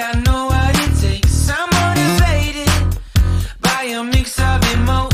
I know what it takes. I'm motivated by a mix of emotions.